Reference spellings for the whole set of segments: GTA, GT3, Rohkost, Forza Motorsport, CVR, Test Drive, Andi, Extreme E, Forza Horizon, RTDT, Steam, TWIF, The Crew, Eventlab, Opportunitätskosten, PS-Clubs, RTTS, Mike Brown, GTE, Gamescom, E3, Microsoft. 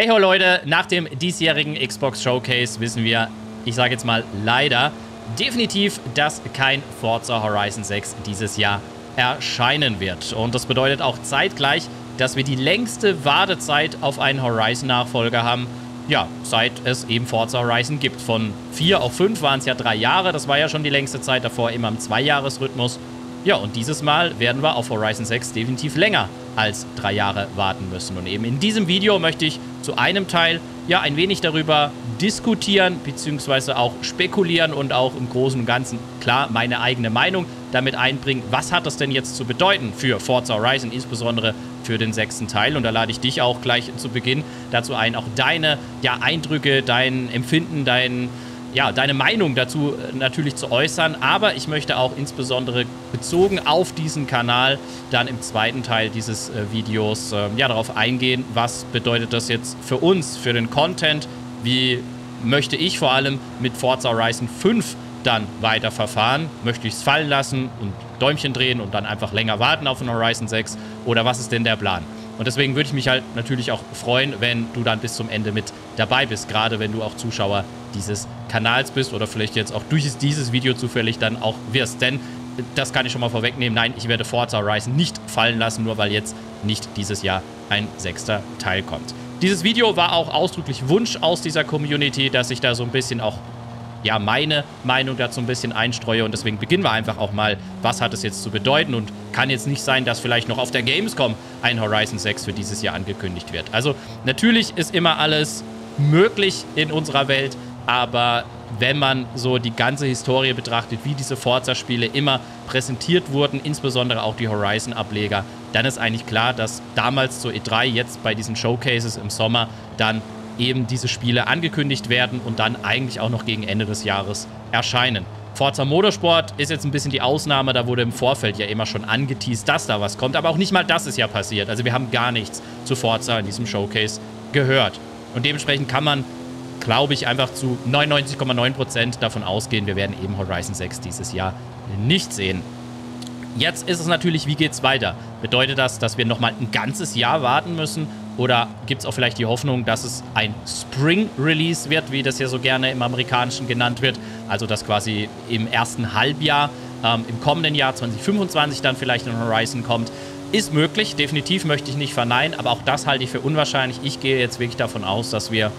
Hey ho Leute, nach dem diesjährigen Xbox Showcase wissen wir, ich sage jetzt mal leider, definitiv, dass kein Forza Horizon 6 dieses Jahr erscheinen wird. Und das bedeutet auch zeitgleich, dass wir die längste Wartezeit auf einen Horizon-Nachfolger haben, ja, seit es eben Forza Horizon gibt. Von 4 auf 5 waren es ja 3 Jahre, das war ja schon die längste Zeit, davor immer im 2-Jahres-Rhythmus. Ja, und dieses Mal werden wir auf Horizon 6 definitiv länger als 3 Jahre warten müssen. Und eben in diesem Video möchte ich zu einem Teil ja ein wenig darüber diskutieren, beziehungsweise auch spekulieren und auch im Großen und Ganzen, klar, meine eigene Meinung damit einbringen. Was hat das denn jetzt zu bedeuten für Forza Horizon, insbesondere für den 6. Teil? Und da lade ich dich auch gleich zu Beginn dazu ein, auch deine Eindrücke, dein Empfinden, deine Meinung dazu natürlich zu äußern, aber ich möchte auch insbesondere bezogen auf diesen Kanal dann im 2. Teil dieses Videos darauf eingehen, was bedeutet das jetzt für uns, für den Content, wie möchte ich vor allem mit Forza Horizon 5 dann weiter verfahren, möchte ich es fallen lassen und Däumchen drehen und dann einfach länger warten auf den Horizon 6 oder was ist denn der Plan? Und deswegen würde ich mich halt natürlich auch freuen, wenn du dann bis zum Ende mit dabei bist, gerade wenn du auch Zuschauer dieses Kanals bist oder vielleicht jetzt auch durch dieses Video zufällig dann auch wirst. Denn, das kann ich schon mal vorwegnehmen, nein, ich werde Forza Horizon nicht fallen lassen, nur weil jetzt nicht dieses Jahr ein 6. Teil kommt. Dieses Video war auch ausdrücklich Wunsch aus dieser Community, dass ich da so ein bisschen auch meine Meinung dazu ein bisschen einstreue und deswegen beginnen wir einfach auch mal, was hat es jetzt zu bedeuten und kann jetzt nicht sein, dass vielleicht noch auf der Gamescom ein Horizon 6 für dieses Jahr angekündigt wird. Also natürlich ist immer alles möglich in unserer Welt, aber wenn man so die ganze Historie betrachtet, wie diese Forza-Spiele immer präsentiert wurden, insbesondere auch die Horizon-Ableger, dann ist eigentlich klar, dass damals zur E3, jetzt bei diesen Showcases im Sommer, dann eben diese Spiele angekündigt werden und dann eigentlich auch noch gegen Ende des Jahres erscheinen. Forza Motorsport ist jetzt ein bisschen die Ausnahme, da wurde im Vorfeld ja immer schon angeteased, dass da was kommt, aber auch nicht mal das ist ja passiert. Also wir haben gar nichts zu Forza in diesem Showcase gehört. Und dementsprechend kann man, glaube ich, einfach zu 99,9% davon ausgehen, wir werden eben Horizon 6 dieses Jahr nicht sehen. Jetzt ist es natürlich, wie geht's weiter? Bedeutet das, dass wir nochmal ein ganzes Jahr warten müssen? Oder gibt es auch vielleicht die Hoffnung, dass es ein Spring-Release wird, wie das ja so gerne im Amerikanischen genannt wird? Also, dass quasi im ersten Halbjahr, im kommenden Jahr 2025 dann vielleicht ein Horizon kommt. Ist möglich, definitiv möchte ich nicht verneinen, aber auch das halte ich für unwahrscheinlich. Ich gehe jetzt wirklich davon aus, dass wir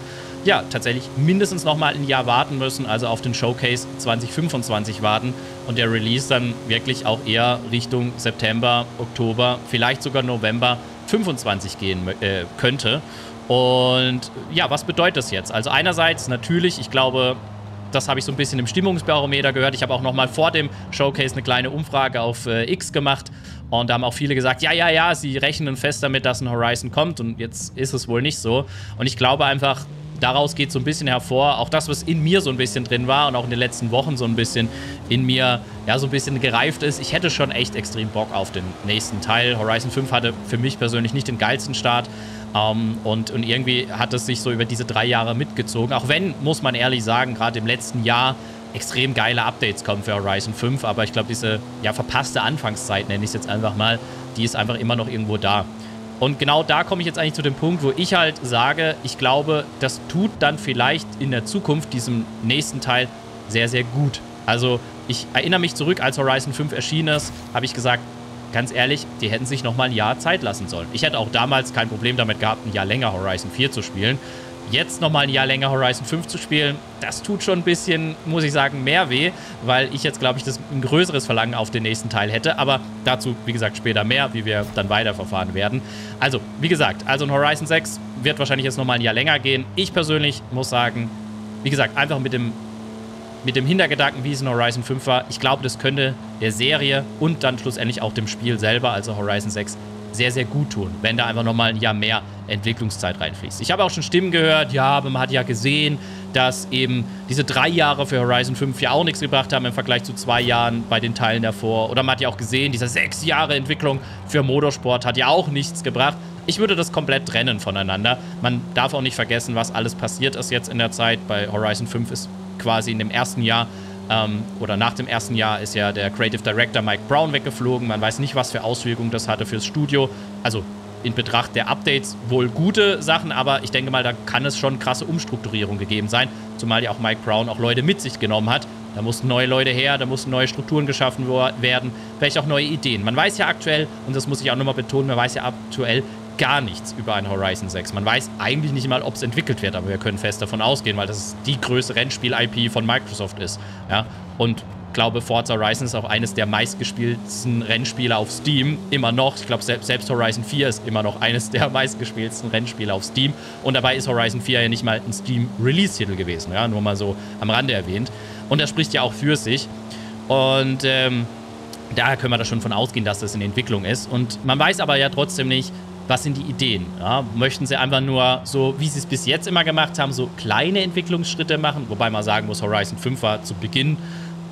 tatsächlich mindestens nochmal ein Jahr warten müssen, also auf den Showcase 2025 warten und der Release dann wirklich auch eher Richtung September, Oktober, vielleicht sogar November 25 gehen könnte. Und ja, was bedeutet das jetzt? Also einerseits natürlich, ich glaube, das habe ich so ein bisschen im Stimmungsbarometer gehört. Ich habe auch nochmal vor dem Showcase eine kleine Umfrage auf X gemacht. Und da haben auch viele gesagt, ja, sie rechnen fest damit, dass ein Horizon kommt. Und jetzt ist es wohl nicht so. Und ich glaube einfach, daraus geht so ein bisschen hervor, auch das, was in mir so ein bisschen drin war und auch in den letzten Wochen so ein bisschen in mir, so ein bisschen gereift ist. Ich hätte schon echt extrem Bock auf den nächsten Teil. Horizon 5 hatte für mich persönlich nicht den geilsten Start. Und irgendwie hat es sich so über diese 3 Jahre mitgezogen. Auch wenn, muss man ehrlich sagen, gerade im letzten Jahr extrem geile Updates kommen für Horizon 5. Aber ich glaube, diese verpasste Anfangszeit, nenne ich es jetzt einfach mal, die ist einfach immer noch irgendwo da. Und genau da komme ich jetzt eigentlich zu dem Punkt, wo ich halt sage, ich glaube, das tut dann vielleicht in der Zukunft diesem nächsten Teil sehr, sehr gut. Also ich erinnere mich zurück, als Horizon 5 erschienen ist, habe ich gesagt, ganz ehrlich, die hätten sich nochmal ein Jahr Zeit lassen sollen. Ich hätte auch damals kein Problem damit gehabt, ein Jahr länger Horizon 4 zu spielen. Jetzt nochmal ein Jahr länger Horizon 5 zu spielen, das tut schon ein bisschen, muss ich sagen, mehr weh, weil ich jetzt, glaube ich, ein größeres Verlangen auf den nächsten Teil hätte. Aber dazu, wie gesagt, später mehr, wie wir dann weiterverfahren werden. Also, wie gesagt, ein Horizon 6 wird wahrscheinlich jetzt nochmal ein Jahr länger gehen. Ich persönlich muss sagen, wie gesagt, einfach mit dem Hintergedanken, wie es in Horizon 5 war, ich glaube, das könnte der Serie und dann schlussendlich auch dem Spiel selber, also Horizon 6, sehr, sehr gut tun, wenn da einfach nochmal ein Jahr mehr Entwicklungszeit reinfließt. Ich habe auch schon Stimmen gehört, aber man hat ja gesehen, dass eben diese 3 Jahre für Horizon 5 ja auch nichts gebracht haben im Vergleich zu 2 Jahren bei den Teilen davor. Oder man hat ja auch gesehen, diese 6 Jahre Entwicklung für Motorsport hat ja auch nichts gebracht. Ich würde das komplett trennen voneinander. Man darf auch nicht vergessen, was alles passiert ist jetzt in der Zeit. Bei Horizon 5 ist quasi in dem ersten Jahr oder nach dem ersten Jahr ist ja der Creative Director Mike Brown weggeflogen. Man weiß nicht, was für Auswirkungen das hatte fürs Studio. Also in Betracht der Updates wohl gute Sachen, aber ich denke mal, da kann es schon krasse Umstrukturierung gegeben sein, zumal ja auch Mike Brown auch Leute mit sich genommen hat. Da mussten neue Leute her, da mussten neue Strukturen geschaffen werden, vielleicht auch neue Ideen. Man weiß ja aktuell, und das muss ich auch nochmal betonen, man weiß ja aktuell gar nichts über ein Horizon 6. Man weiß eigentlich nicht mal, ob es entwickelt wird, aber wir können fest davon ausgehen, weil das die größte Rennspiel-IP von Microsoft ist. Ja? Und ich glaube, Forza Horizon ist auch eines der meistgespielten Rennspiele auf Steam, immer noch. Ich glaube, selbst Horizon 4 ist immer noch eines der meistgespielten Rennspiele auf Steam. Und dabei ist Horizon 4 ja nicht mal ein Steam-Release-Titel gewesen, ja? Nur mal so am Rande erwähnt. Und das spricht ja auch für sich. Und daher können wir da schon von ausgehen, dass das in Entwicklung ist. Und man weiß aber ja trotzdem nicht, was sind die Ideen? Ja, möchten sie einfach nur so, wie sie es bis jetzt immer gemacht haben, so kleine Entwicklungsschritte machen? Wobei man sagen muss, Horizon 5 war zu Beginn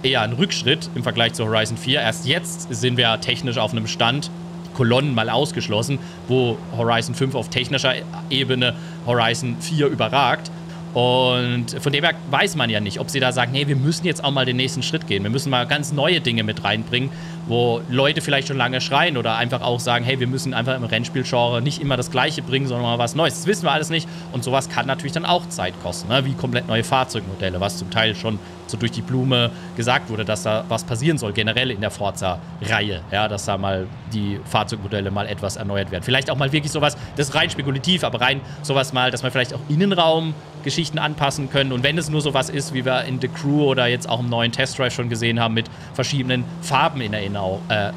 eher ein Rückschritt im Vergleich zu Horizon 4. Erst jetzt sind wir technisch auf einem Stand, Kolonnen mal ausgeschlossen, wo Horizon 5 auf technischer Ebene Horizon 4 überragt. Und von dem her weiß man ja nicht, ob sie da sagen, nee, wir müssen jetzt auch mal den nächsten Schritt gehen. Wir müssen mal ganz neue Dinge mit reinbringen, wo Leute vielleicht schon lange schreien oder einfach auch sagen, hey, wir müssen einfach im Rennspielgenre nicht immer das Gleiche bringen, sondern mal was Neues. Das wissen wir alles nicht. Und sowas kann natürlich dann auch Zeit kosten, ne? Wie komplett neue Fahrzeugmodelle, was zum Teil schon so durch die Blume gesagt wurde, dass da was passieren soll, generell in der Forza-Reihe, ja, dass da mal die Fahrzeugmodelle mal etwas erneuert werden. Vielleicht auch mal wirklich sowas, das ist rein spekulativ, aber rein sowas mal, dass man vielleicht auch Innenraumgeschichten anpassen können. Und wenn es nur sowas ist, wie wir in The Crew oder jetzt auch im neuen Test Drive schon gesehen haben, mit verschiedenen Farben in der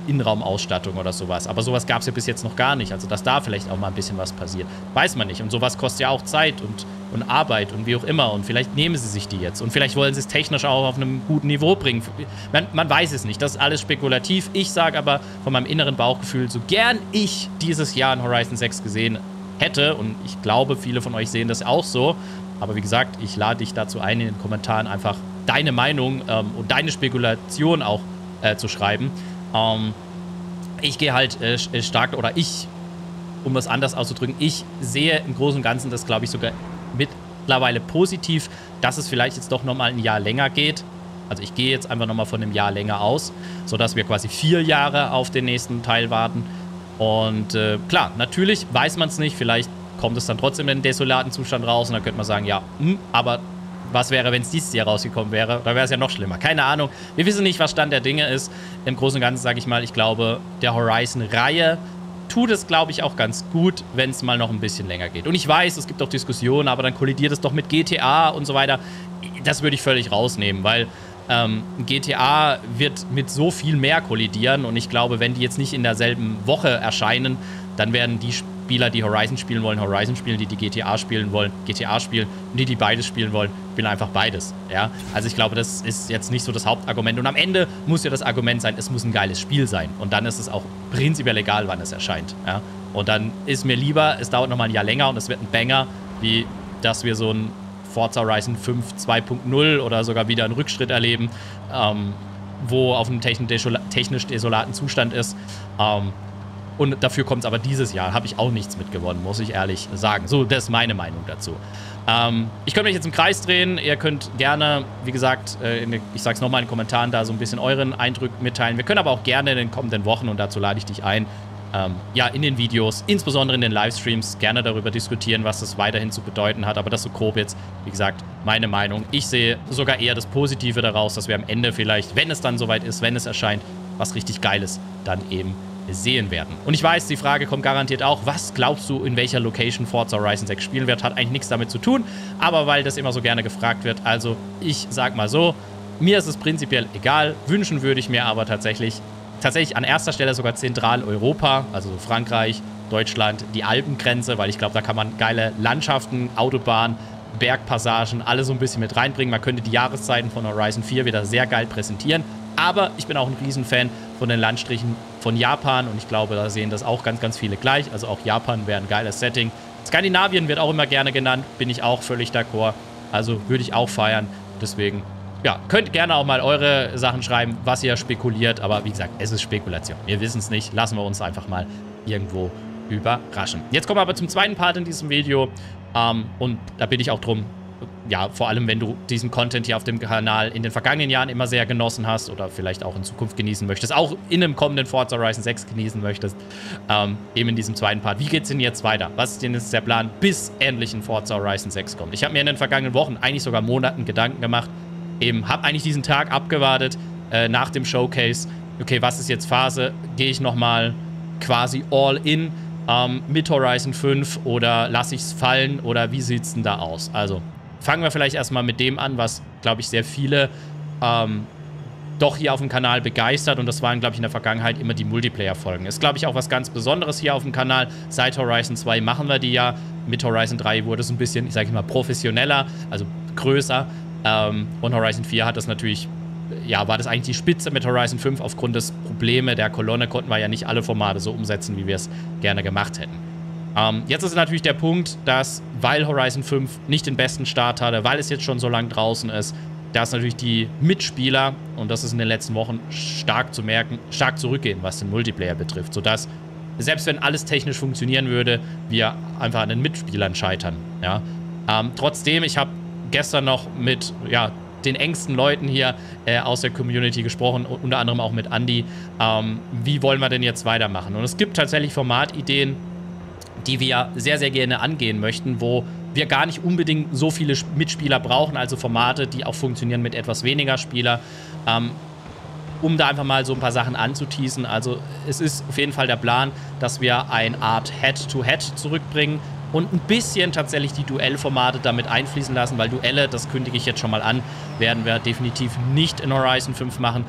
Innenraumausstattung oder sowas. Aber sowas gab es ja bis jetzt noch gar nicht. Also, dass da vielleicht auch mal ein bisschen was passiert, weiß man nicht. Und sowas kostet ja auch Zeit und Arbeit und wie auch immer. Und vielleicht nehmen sie sich die jetzt. Und vielleicht wollen sie es technisch auch auf einem guten Niveau bringen. Man weiß es nicht. Das ist alles spekulativ. Ich sage aber von meinem inneren Bauchgefühl, so gern ich dieses Jahr in Horizon 6 gesehen hätte. Und ich glaube, viele von euch sehen das auch so. Aber wie gesagt, ich lade dich dazu ein, in den Kommentaren einfach deine Meinung und deine Spekulation auch zu schreiben. Ich gehe halt stark, oder ich, um das anders auszudrücken, ich sehe im Großen und Ganzen das, glaube ich, sogar mittlerweile positiv, dass es vielleicht jetzt doch nochmal ein Jahr länger geht. Also ich gehe jetzt einfach nochmal von einem Jahr länger aus, sodass wir quasi 4 Jahre auf den nächsten Teil warten. Und klar, natürlich weiß man es nicht, vielleicht kommt es dann trotzdem in den desolaten Zustand raus und dann könnte man sagen, ja, aber was wäre, wenn es dieses Jahr rausgekommen wäre? Da wäre es ja noch schlimmer. Keine Ahnung. Wir wissen nicht, was Stand der Dinge ist. Im Großen und Ganzen sage ich mal, ich glaube, der Horizon-Reihe tut es, glaube ich, auch ganz gut, wenn es mal noch ein bisschen länger geht. Und ich weiß, es gibt auch Diskussionen, aber dann kollidiert es doch mit GTA und so weiter. Das würde ich völlig rausnehmen, weil GTA wird mit so viel mehr kollidieren und ich glaube, wenn die jetzt nicht in derselben Woche erscheinen, dann werden die Spieler, die Horizon spielen wollen, Horizon spielen, die GTA spielen wollen, GTA spielen und die beides spielen wollen, spielen einfach beides. Ja? Also ich glaube, das ist jetzt nicht so das Hauptargument und am Ende muss ja das Argument sein, es muss ein geiles Spiel sein und dann ist es auch prinzipiell egal, wann es erscheint. Ja? Und dann ist mir lieber, es dauert nochmal ein Jahr länger und es wird ein Banger, wie dass wir so ein Forza Horizon 5 2.0 oder sogar wieder einen Rückschritt erleben, wo auf einem technisch desolaten Zustand ist. Und dafür kommt es aber dieses Jahr. Habe ich auch nichts mitgewonnen, muss ich ehrlich sagen. So, das ist meine Meinung dazu. Ich könnte mich jetzt im Kreis drehen. Ihr könnt gerne, wie gesagt, ich sage es nochmal in den Kommentaren, da so ein bisschen euren Eindruck mitteilen. Wir können aber auch gerne in den kommenden Wochen, und dazu lade ich dich ein, ja, in den Videos, insbesondere in den Livestreams, gerne darüber diskutieren, was das weiterhin zu bedeuten hat. Aber das so grob jetzt, wie gesagt, meine Meinung. Ich sehe sogar eher das Positive daraus, dass wir am Ende vielleicht, wenn es dann soweit ist, wenn es erscheint, was richtig Geiles dann eben sehen werden. Und ich weiß, die Frage kommt garantiert auch, was glaubst du, in welcher Location Forza Horizon 6 spielen wird? Hat eigentlich nichts damit zu tun, aber weil das immer so gerne gefragt wird, also ich sag mal so, mir ist es prinzipiell egal, wünschen würde ich mir aber tatsächlich an erster Stelle sogar Zentraleuropa, also Frankreich, Deutschland, die Alpengrenze, weil ich glaube, da kann man geile Landschaften, Autobahnen, Bergpassagen, alles so ein bisschen mit reinbringen. Man könnte die Jahreszeiten von Horizon 4 wieder sehr geil präsentieren. Aber ich bin auch ein Riesenfan von den Landstrichen von Japan und ich glaube, da sehen das auch ganz, ganz viele gleich. Also auch Japan wäre ein geiles Setting. Skandinavien wird auch immer gerne genannt, bin ich auch völlig d'accord. Also würde ich auch feiern. Deswegen, ja, könnt gerne auch mal eure Sachen schreiben, was ihr spekuliert. Aber wie gesagt, es ist Spekulation. Wir wissen es nicht. Lassen wir uns einfach mal irgendwo überraschen. Jetzt kommen wir aber zum zweiten Part in diesem Video. Und da bin ich auch drum, ja, vor allem wenn du diesen Content hier auf dem Kanal in den vergangenen Jahren immer sehr genossen hast oder vielleicht auch in Zukunft genießen möchtest, auch in einem kommenden Forza Horizon 6 genießen möchtest, eben in diesem zweiten Part. Wie geht's denn jetzt weiter? Was ist denn jetzt der Plan, bis endlich ein Forza Horizon 6 kommt? Ich habe mir in den vergangenen Wochen, eigentlich sogar Monaten Gedanken gemacht, eben habe eigentlich diesen Tag abgewartet nach dem Showcase. Okay, was ist jetzt Phase? Gehe ich nochmal quasi all in mit Horizon 5 oder lasse ich es fallen oder wie sieht es denn da aus? Also fangen wir vielleicht erstmal mit dem an, was, glaube ich, sehr viele doch hier auf dem Kanal begeistert. Und das waren, glaube ich, in der Vergangenheit immer die Multiplayer-Folgen. Ist, glaube ich, auch was ganz Besonderes hier auf dem Kanal. Seit Horizon 2 machen wir die ja. Mit Horizon 3 wurde es ein bisschen, ich sage mal, professioneller, also größer. Und Horizon 4 hat das natürlich, ja, war das eigentlich die Spitze mit Horizon 5. Aufgrund des Probleme der Kolonne konnten wir ja nicht alle Formate so umsetzen, wie wir es gerne gemacht hätten. Jetzt ist natürlich der Punkt, dass, weil Horizon 5 nicht den besten Start hatte, weil es jetzt schon so lang draußen ist, dass natürlich die Mitspieler, und das ist in den letzten Wochen stark zu merken, stark zurückgehen, was den Multiplayer betrifft, sodass, selbst wenn alles technisch funktionieren würde, wir einfach an den Mitspielern scheitern. Ja? Trotzdem, ich habe gestern noch mit, ja, den engsten Leuten hier aus der Community gesprochen, unter anderem auch mit Andi, wie wollen wir denn jetzt weitermachen? Und es gibt tatsächlich Formatideen, die wir sehr, sehr gerne angehen möchten, wo wir gar nicht unbedingt so viele Mitspieler brauchen, also Formate, die auch funktionieren mit etwas weniger Spieler, um da einfach mal so ein paar Sachen anzuteasen. Also es ist auf jeden Fall der Plan, dass wir eine Art Head-to-Head zurückbringen und ein bisschen tatsächlich die Duellformate damit einfließen lassen, weil Duelle, das kündige ich jetzt schon mal an, werden wir definitiv nicht in Horizon 5 machen.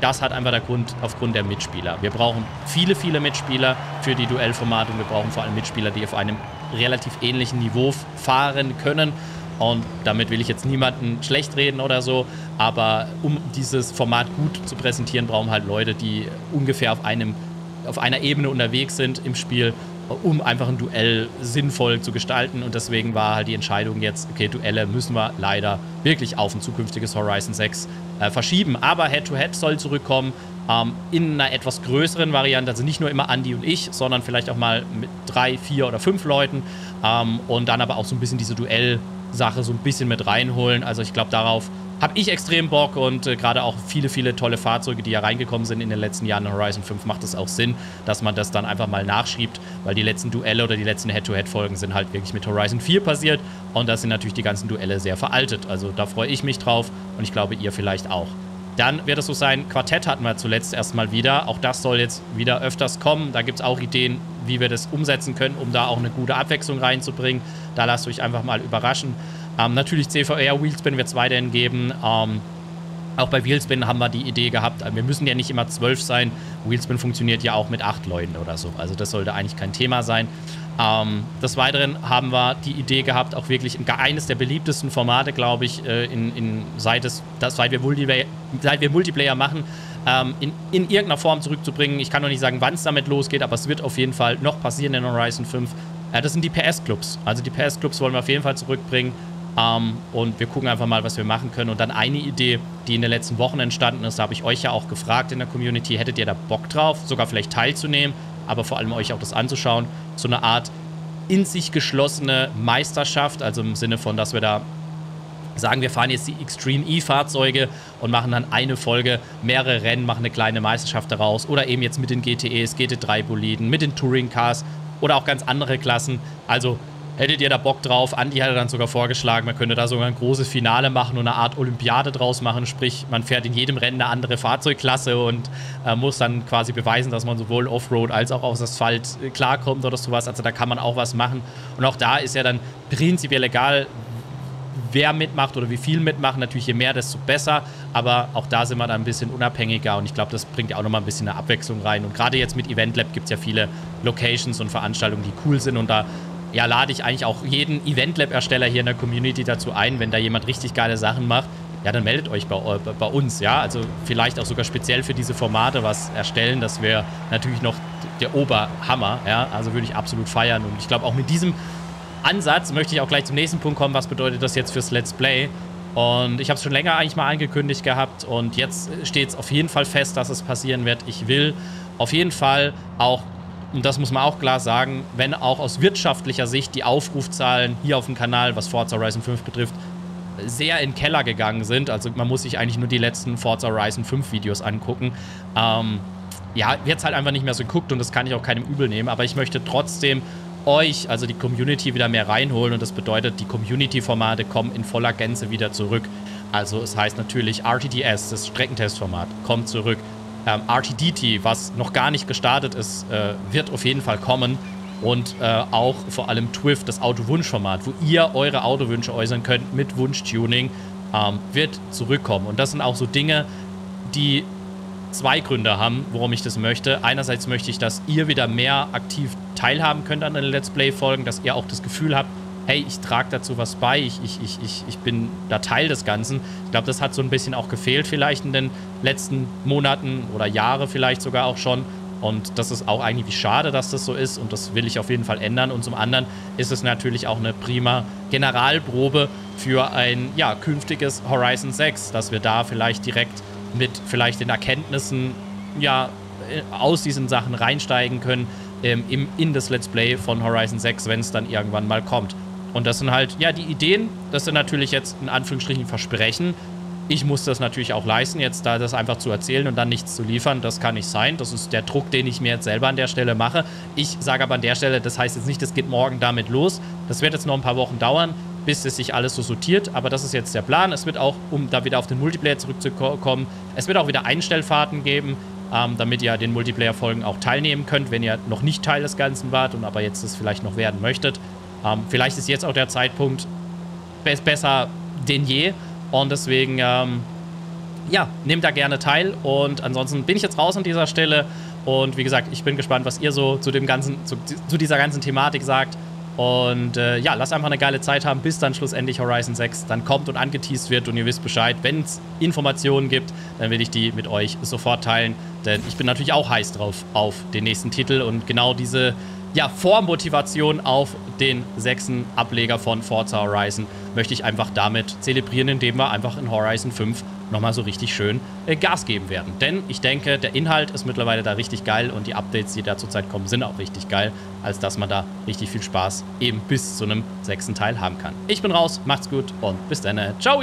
Das hat einfach der Grund, aufgrund der Mitspieler. Wir brauchen viele, viele Mitspieler für die Duellformate und wir brauchen vor allem Mitspieler, die auf einem relativ ähnlichen Niveau fahren können. Und damit will ich jetzt niemanden schlecht reden oder so, aber um dieses Format gut zu präsentieren, brauchen halt Leute, die ungefähr auf einer Ebene unterwegs sind im Spiel, um einfach ein Duell sinnvoll zu gestalten. Und deswegen war halt die Entscheidung jetzt, okay, Duelle müssen wir leider wirklich auf ein zukünftiges Horizon 6 verschieben. Aber Head-to-Head soll zurückkommen in einer etwas größeren Variante. Also nicht nur immer Andi und ich, sondern vielleicht auch mal mit 3, 4 oder 5 Leuten. Und dann aber auch so ein bisschen diese Duell-Sache so ein bisschen mit reinholen. Also ich glaube, darauf habe ich extrem Bock und gerade auch viele, viele tolle Fahrzeuge, die ja reingekommen sind in den letzten Jahren in Horizon 5, macht es auch Sinn, dass man das dann einfach mal nachschiebt, weil die letzten Duelle oder die letzten Head-to-Head-Folgen sind halt wirklich mit Horizon 4 passiert und da sind natürlich die ganzen Duelle sehr veraltet. Also da freue ich mich drauf und ich glaube, ihr vielleicht auch. Dann wird es so sein, Quartett hatten wir zuletzt erstmal wieder. Auch das soll jetzt wieder öfters kommen. Da gibt es auch Ideen, wie wir das umsetzen können, um da auch eine gute Abwechslung reinzubringen. Da lasst euch einfach mal überraschen. Natürlich CVR, Wheelspin wird es weiterhin geben. Auch bei Wheelspin haben wir die Idee gehabt, wir müssen ja nicht immer 12 sein. Wheelspin funktioniert ja auch mit 8 Leuten oder so. Also das sollte eigentlich kein Thema sein. Des Weiteren haben wir die Idee gehabt, auch wirklich eines der beliebtesten Formate, glaube ich, seit wir Multiplayer machen, in irgendeiner Form zurückzubringen. Ich kann noch nicht sagen, wann es damit losgeht, aber es wird auf jeden Fall noch passieren in Horizon 5. Das sind die PS-Clubs. Also die PS-Clubs wollen wir auf jeden Fall zurückbringen. Und wir gucken einfach mal, was wir machen können. Und dann eine Idee, die in den letzten Wochen entstanden ist, da habe ich euch ja auch gefragt in der Community, hättet ihr da Bock drauf, sogar vielleicht teilzunehmen, aber vor allem euch auch das anzuschauen, so eine Art in sich geschlossene Meisterschaft, also im Sinne von, dass wir da sagen, wir fahren jetzt die Extreme E-Fahrzeuge und machen dann eine Folge, mehrere Rennen, machen eine kleine Meisterschaft daraus oder eben jetzt mit den GTEs, GT3-Boliden, mit den Touring-Cars oder auch ganz andere Klassen, also hättet ihr da Bock drauf? Andi hatte dann sogar vorgeschlagen, man könnte da sogar ein großes Finale machen und eine Art Olympiade draus machen. Sprich, man fährt in jedem Rennen eine andere Fahrzeugklasse und muss dann quasi beweisen, dass man sowohl Offroad als auch auf Asphalt klarkommt oder sowas. Also da kann man auch was machen. Und auch da ist ja dann prinzipiell egal, wer mitmacht oder wie viel mitmachen. Natürlich je mehr, desto besser. Aber auch da sind wir dann ein bisschen unabhängiger. Und ich glaube, das bringt ja auch nochmal ein bisschen eine Abwechslung rein. Und gerade jetzt mit Eventlab gibt es ja viele Locations und Veranstaltungen, die cool sind und da ja, lade ich eigentlich auch jeden Eventlab-Ersteller hier in der Community dazu ein, wenn da jemand richtig geile Sachen macht, ja, dann meldet euch bei uns, ja, also vielleicht auch sogar speziell für diese Formate was erstellen, das wäre natürlich noch der Oberhammer, ja, also würde ich absolut feiern und ich glaube auch mit diesem Ansatz möchte ich auch gleich zum nächsten Punkt kommen, was bedeutet das jetzt fürs Let's Play und ich habe es schon länger eigentlich mal angekündigt gehabt und jetzt steht es auf jeden Fall fest, dass es passieren wird, ich will auf jeden Fall auch, und das muss man auch klar sagen, wenn auch aus wirtschaftlicher Sicht die Aufrufzahlen hier auf dem Kanal, was Forza Horizon 5 betrifft, sehr in den Keller gegangen sind. Also man muss sich eigentlich nur die letzten Forza Horizon 5 Videos angucken. Ja, jetzt halt einfach nicht mehr so geguckt und das kann ich auch keinem übel nehmen. Aber ich möchte trotzdem euch, also die Community, wieder mehr reinholen. Und das bedeutet, die Community-Formate kommen in voller Gänze wieder zurück. Also es heißt natürlich RTTS, das Streckentestformat, kommt zurück. RTDT, was noch gar nicht gestartet ist, wird auf jeden Fall kommen. Und auch vor allem TWIF, das Autowunschformat, wo ihr eure Autowünsche äußern könnt mit Wunschtuning, wird zurückkommen. Und das sind auch so Dinge, die zwei Gründe haben, warum ich das möchte. Einerseits möchte ich, dass ihr wieder mehr aktiv teilhaben könnt an den Let's Play-Folgen, dass ihr auch das Gefühl habt, hey, ich trage dazu was bei, ich bin da Teil des Ganzen. Ich glaube, das hat so ein bisschen auch gefehlt vielleicht in den letzten Monaten oder Jahre vielleicht sogar auch schon. Und das ist auch eigentlich schade, dass das so ist, und das will ich auf jeden Fall ändern. Und zum anderen ist es natürlich auch eine prima Generalprobe für ein, ja, künftiges Horizon 6, dass wir da vielleicht direkt mit vielleicht den Erkenntnissen, ja, aus diesen Sachen reinsteigen können in das Let's Play von Horizon 6, wenn es dann irgendwann mal kommt. Und das sind halt, ja, die Ideen, das sind natürlich jetzt in Anführungsstrichen Versprechen. Ich muss das natürlich auch leisten, jetzt da das einfach zu erzählen und dann nichts zu liefern, das kann nicht sein. Das ist der Druck, den ich mir jetzt selber an der Stelle mache. Ich sage aber an der Stelle, das heißt jetzt nicht, das geht morgen damit los. Das wird jetzt noch ein paar Wochen dauern, bis es sich alles so sortiert. Aber das ist jetzt der Plan. Es wird auch, um da wieder auf den Multiplayer zurückzukommen, es wird auch wieder Einstellfahrten geben, damit ihr den Multiplayer-Folgen auch teilnehmen könnt, wenn ihr noch nicht Teil des Ganzen wart und aber jetzt das vielleicht noch werden möchtet. Vielleicht ist jetzt auch der Zeitpunkt besser denn je. Und deswegen, ja, nehmt da gerne teil. Und ansonsten bin ich jetzt raus an dieser Stelle. Und wie gesagt, ich bin gespannt, was ihr so zu dem ganzen, zu dieser ganzen Thematik sagt. Und ja, lasst einfach eine geile Zeit haben, bis dann schlussendlich Horizon 6 dann kommt und angeteased wird. Und ihr wisst Bescheid, wenn es Informationen gibt, dann will ich die mit euch sofort teilen. Denn ich bin natürlich auch heiß drauf auf den nächsten Titel. Und genau diese, ja, Vormotivation auf den 6. Ableger von Forza Horizon möchte ich einfach damit zelebrieren, indem wir einfach in Horizon 5 nochmal so richtig schön Gas geben werden. Denn ich denke, der Inhalt ist mittlerweile da richtig geil und die Updates, die da zurzeit kommen, sind auch richtig geil, als dass man da richtig viel Spaß eben bis zu einem 6. Teil haben kann. Ich bin raus, macht's gut und bis dann. Ciao!